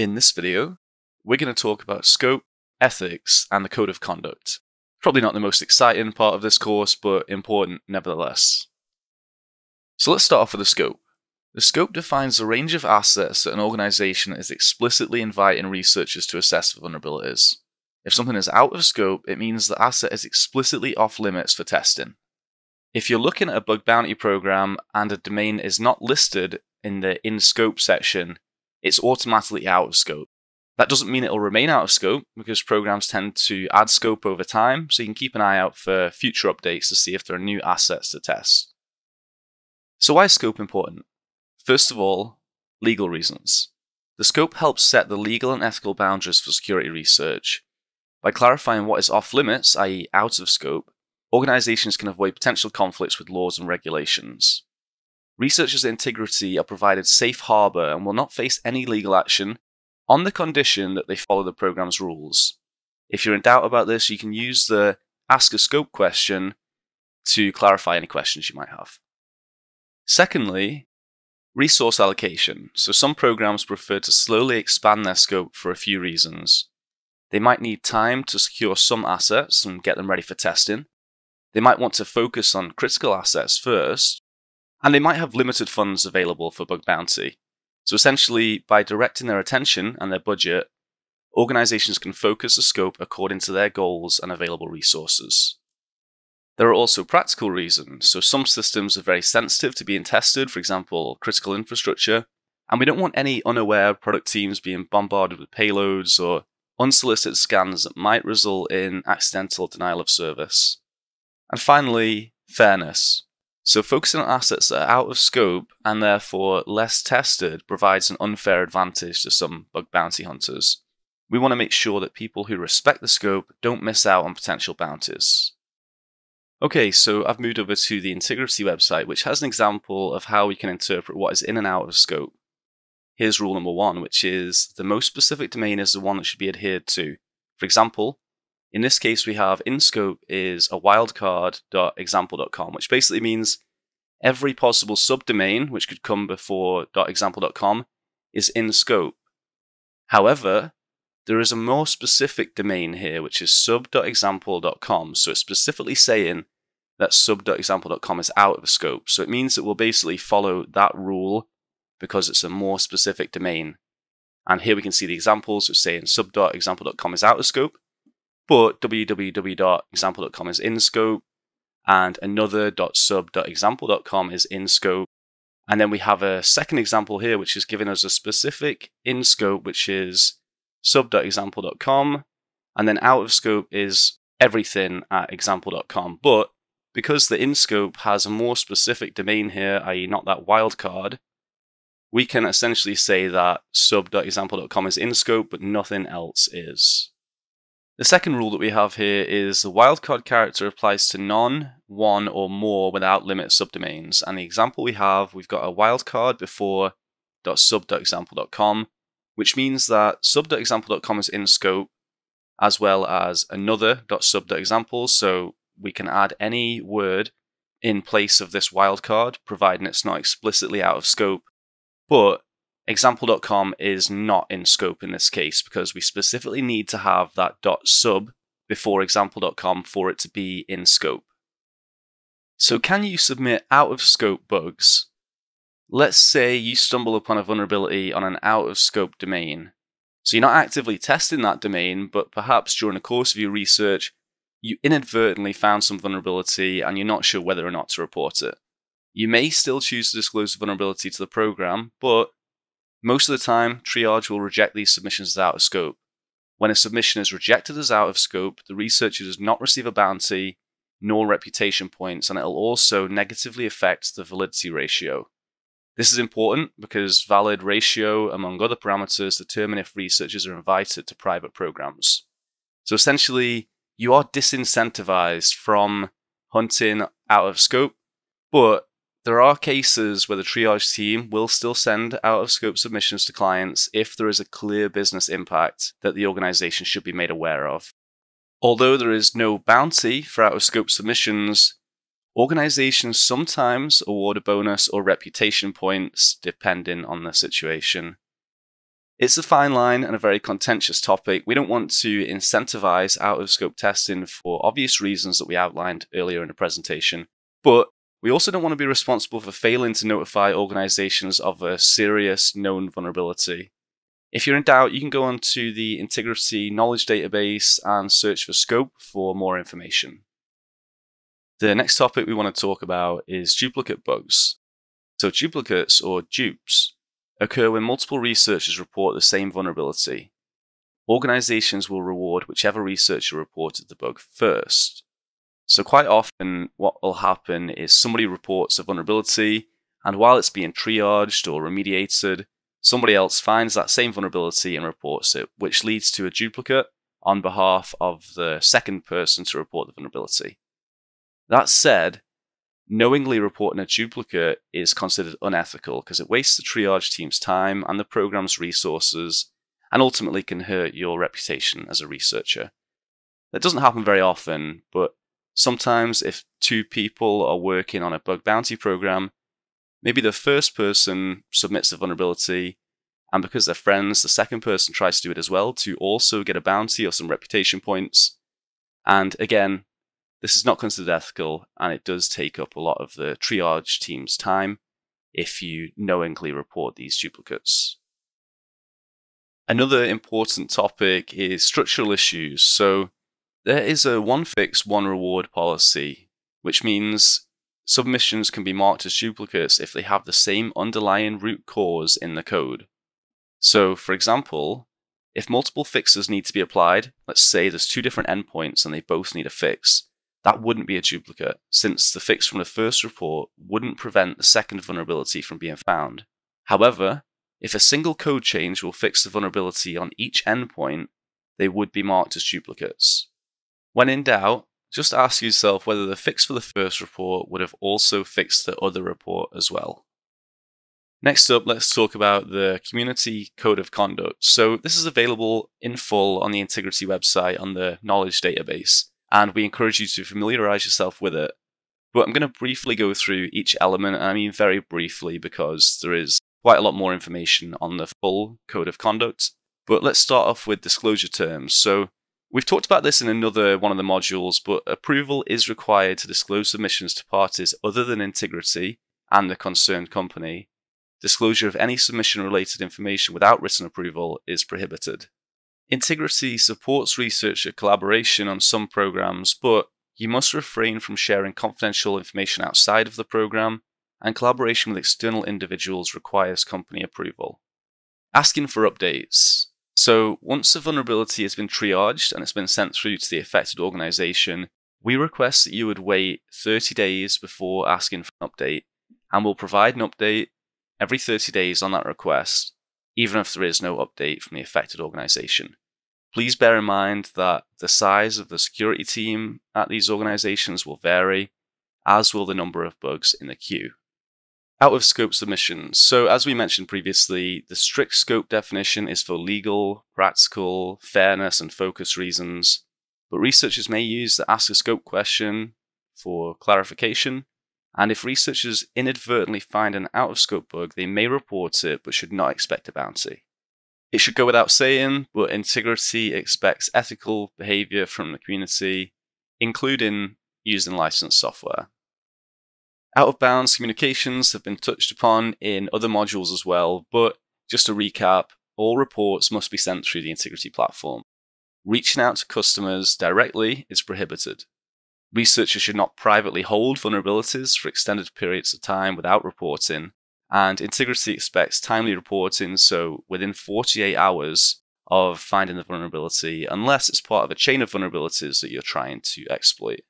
In this video, we're going to talk about scope, ethics, and the code of conduct. Probably not the most exciting part of this course, but important nevertheless. So let's start off with the scope. The scope defines the range of assets that an organization is explicitly inviting researchers to assess for vulnerabilities. If something is out of scope, it means the asset is explicitly off limits for testing. If you're looking at a bug bounty program and a domain is not listed in the in-scope section, it's automatically out of scope. That doesn't mean it'll remain out of scope, because programs tend to add scope over time, so you can keep an eye out for future updates to see if there are new assets to test. So why is scope important? First of all, legal reasons. The scope helps set the legal and ethical boundaries for security research. By clarifying what is off limits, i.e. out of scope, organizations can avoid potential conflicts with laws and regulations. Researchers at Intigriti are provided safe harbor and will not face any legal action on the condition that they follow the program's rules. If you're in doubt about this, you can use the Ask a Scope question to clarify any questions you might have. Secondly, resource allocation. So some programs prefer to slowly expand their scope for a few reasons. They might need time to secure some assets and get them ready for testing. They might want to focus on critical assets first, and they might have limited funds available for bug bounty. So essentially, by directing their attention and their budget, organizations can focus the scope according to their goals and available resources. There are also practical reasons, so some systems are very sensitive to being tested, for example, critical infrastructure, and we don't want any unaware product teams being bombarded with payloads or unsolicited scans that might result in accidental denial of service. And finally, fairness. So focusing on assets that are out of scope and therefore less tested provides an unfair advantage to some bug bounty hunters. We want to make sure that people who respect the scope don't miss out on potential bounties. Okay, so I've moved over to the Intigriti website, which has an example of how we can interpret what is in and out of scope. Here's rule number one, which is the most specific domain is the one that should be adhered to. For example, in this case, we have in scope is a wildcard.example.com, which basically means every possible subdomain which could come before .example.com is in scope. However, there is a more specific domain here, which is sub.example.com. So it's specifically saying that sub.example.com is out of scope. So it means that we'll basically follow that rule because it's a more specific domain. And here we can see the examples which say sub.example.com is out of scope, but www.example.com is in scope, and another .sub.example.com is in scope. And then we have a second example here, which is giving us a specific in scope, which is sub.example.com, and then out of scope is everything at example.com. But because the in scope has a more specific domain here, i.e. not that wildcard, we can essentially say that sub.example.com is in scope, but nothing else is. The second rule that we have here is the wildcard character applies to none, one, or more without limit subdomains. And the example we have, we've got a wildcard before .sub.example.com, which means that sub.example.com is in scope, as well as another .sub.example, so we can add any word in place of this wildcard, providing it's not explicitly out of scope. But example.com is not in scope in this case because we specifically need to have that .sub before example.com for it to be in scope. So can you submit out of scope bugs? Let's say you stumble upon a vulnerability on an out of scope domain. So you're not actively testing that domain, but perhaps during the course of your research, you inadvertently found some vulnerability and you're not sure whether or not to report it. You may still choose to disclose the vulnerability to the program, but most of the time, triage will reject these submissions as out of scope. When a submission is rejected as out of scope, the researcher does not receive a bounty nor reputation points, and it'll also negatively affect the validity ratio. This is important because valid ratio, among other parameters, determine if researchers are invited to private programs. So essentially, you are disincentivized from hunting out of scope, but there are cases where the triage team will still send out-of-scope submissions to clients if there is a clear business impact that the organization should be made aware of. Although there is no bounty for out-of-scope submissions, organizations sometimes award a bonus or reputation points depending on the situation. It's a fine line and a very contentious topic. We don't want to incentivize out-of-scope testing for obvious reasons that we outlined earlier in the presentation, but we also don't want to be responsible for failing to notify organizations of a serious known vulnerability. If you're in doubt, you can go onto the Intigriti knowledge database and search for scope for more information. The next topic we want to talk about is duplicate bugs. So duplicates, or dupes, occur when multiple researchers report the same vulnerability. Organizations will reward whichever researcher reported the bug first. So quite often what will happen is somebody reports a vulnerability, and while it's being triaged or remediated, somebody else finds that same vulnerability and reports it, which leads to a duplicate on behalf of the second person to report the vulnerability. That said, knowingly reporting a duplicate is considered unethical because it wastes the triage team's time and the program's resources, and ultimately can hurt your reputation as a researcher. That doesn't happen very often, but sometimes if two people are working on a bug bounty program, maybe the first person submits the vulnerability, and because they're friends, the second person tries to do it as well to also get a bounty or some reputation points. And again, this is not considered ethical, and it does take up a lot of the triage team's time if you knowingly report these duplicates. Another important topic is structural issues. So there is a one fix, one reward policy, which means submissions can be marked as duplicates if they have the same underlying root cause in the code. So, for example, if multiple fixes need to be applied, let's say there's two different endpoints and they both need a fix, that wouldn't be a duplicate, since the fix from the first report wouldn't prevent the second vulnerability from being found. However, if a single code change will fix the vulnerability on each endpoint, they would be marked as duplicates. When in doubt, just ask yourself whether the fix for the first report would have also fixed the other report as well. Next up, let's talk about the Community Code of Conduct. So this is available in full on the Intigriti website on the knowledge database, and we encourage you to familiarize yourself with it. But I'm going to briefly go through each element, and I mean very briefly because there is quite a lot more information on the full Code of Conduct. But let's start off with disclosure terms. So we've talked about this in another one of the modules, but approval is required to disclose submissions to parties other than Intigriti and the concerned company. Disclosure of any submission-related information without written approval is prohibited. Intigriti supports researcher collaboration on some programs, but you must refrain from sharing confidential information outside of the program, and collaboration with external individuals requires company approval. Asking for updates. So once a vulnerability has been triaged and it's been sent through to the affected organization, we request that you would wait 30 days before asking for an update, and we'll provide an update every 30 days on that request, even if there is no update from the affected organization. Please bear in mind that the size of the security team at these organizations will vary, as will the number of bugs in the queue. Out-of-scope submissions. So as we mentioned previously, the strict scope definition is for legal, practical, fairness, and focus reasons, but researchers may use the ask a scope question for clarification, and if researchers inadvertently find an out-of-scope bug, they may report it but should not expect a bounty. It should go without saying, but Intigriti expects ethical behavior from the community, including using licensed software. Out-of-bounds communications have been touched upon in other modules as well, but just to recap, all reports must be sent through the Intigriti platform. Reaching out to customers directly is prohibited. Researchers should not privately hold vulnerabilities for extended periods of time without reporting, and Intigriti expects timely reporting, so within 48 hours of finding the vulnerability, unless it's part of a chain of vulnerabilities that you're trying to exploit.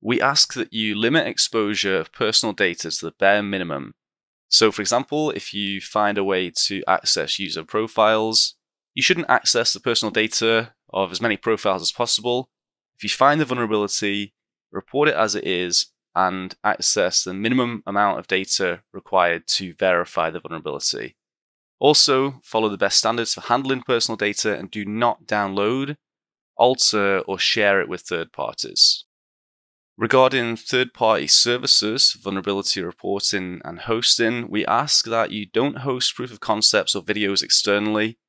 We ask that you limit exposure of personal data to the bare minimum. So for example, if you find a way to access user profiles, you shouldn't access the personal data of as many profiles as possible. If you find the vulnerability, report it as it is and access the minimum amount of data required to verify the vulnerability. Also, follow the best standards for handling personal data and do not download, alter, or share it with third parties. Regarding third-party services, vulnerability reporting and hosting, we ask that you don't host proof of concepts or videos externally,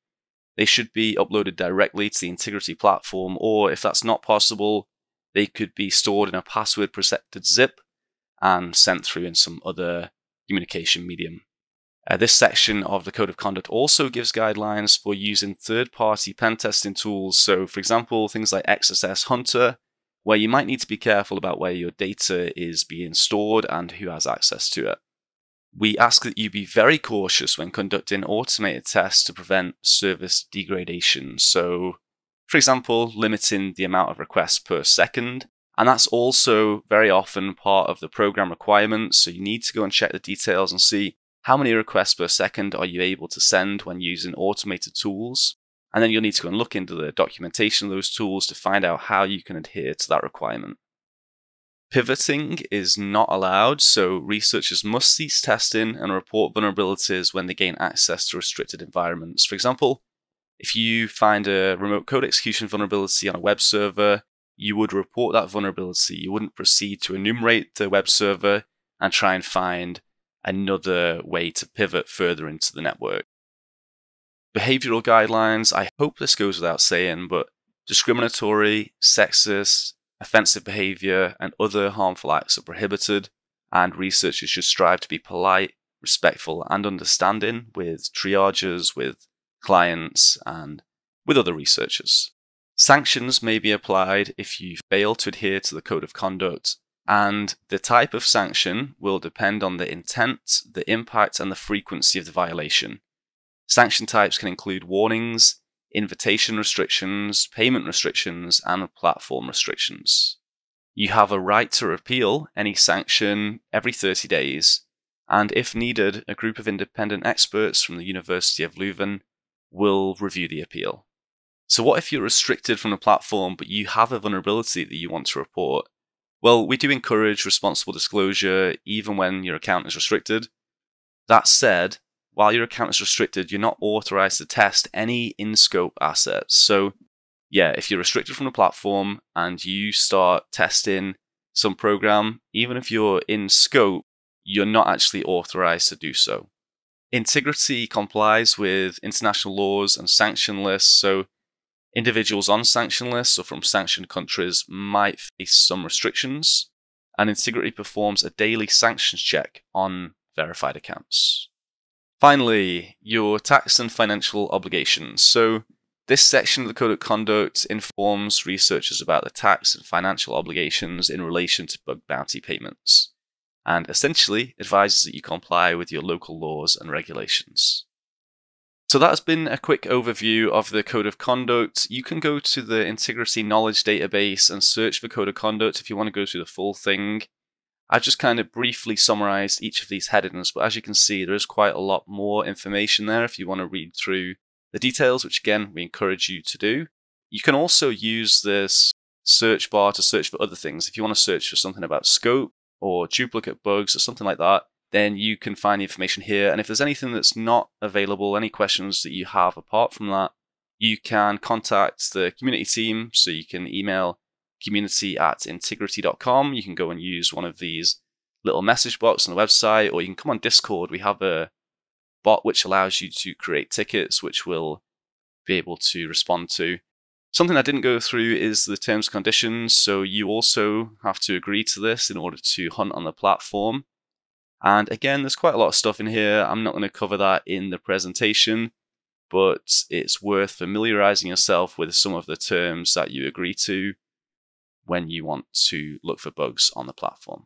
they should be uploaded directly to the Intigriti platform, or if that's not possible, they could be stored in a password-protected zip and sent through in some other communication medium. This section of the Code of Conduct also gives guidelines for using third-party pen testing tools. So, for example, things like XSS Hunter, where you might need to be careful about where your data is being stored and who has access to it. We ask that you be very cautious when conducting automated tests to prevent service degradation. So, for example, limiting the amount of requests per second. And that's also very often part of the program requirements. So you need to go and check the details and see how many requests per second are you able to send when using automated tools. And then you'll need to go and look into the documentation of those tools to find out how you can adhere to that requirement. Pivoting is not allowed, so researchers must cease testing and report vulnerabilities when they gain access to restricted environments. For example, if you find a remote code execution vulnerability on a web server, you would report that vulnerability. You wouldn't proceed to enumerate the web server and try and find another way to pivot further into the network. Behavioral guidelines, I hope this goes without saying, but discriminatory, sexist, offensive behavior and other harmful acts are prohibited, and researchers should strive to be polite, respectful and understanding with triagers, with clients and with other researchers. Sanctions may be applied if you fail to adhere to the Code of Conduct, and the type of sanction will depend on the intent, the impact and the frequency of the violation. Sanction types can include warnings, invitation restrictions, payment restrictions, and platform restrictions. You have a right to repeal any sanction every 30 days, and if needed, a group of independent experts from the University of Leuven will review the appeal. So what if you're restricted from the platform but you have a vulnerability that you want to report? Well, we do encourage responsible disclosure even when your account is restricted. That said, while your account is restricted, you're not authorized to test any in-scope assets. So yeah, if you're restricted from the platform and you start testing some program, even if you're in scope, you're not actually authorized to do so. Intigriti complies with international laws and sanction lists, so individuals on sanction lists or from sanctioned countries might face some restrictions, and Intigriti performs a daily sanctions check on verified accounts. Finally, your tax and financial obligations. So this section of the Code of Conduct informs researchers about the tax and financial obligations in relation to bug bounty payments, and essentially advises that you comply with your local laws and regulations. So that has been a quick overview of the Code of Conduct. You can go to the Intigriti Knowledge Database and search for Code of Conduct if you want to go through the full thing. I've just kind of briefly summarized each of these headings, but as you can see, there is quite a lot more information there if you want to read through the details, which again, we encourage you to do. You can also use this search bar to search for other things. If you want to search for something about scope or duplicate bugs or something like that, then you can find the information here. And if there's anything that's not available, any questions that you have apart from that, you can contact the community team. So you can email community@intigriti.com. You can go and use one of these little message boxes on the website, or you can come on Discord. We have a bot which allows you to create tickets, which we'll be able to respond to. Something I didn't go through is the terms and conditions. So you also have to agree to this in order to hunt on the platform. And again, there's quite a lot of stuff in here. I'm not going to cover that in the presentation, but it's worth familiarizing yourself with some of the terms that you agree to when you want to look for bugs on the platform.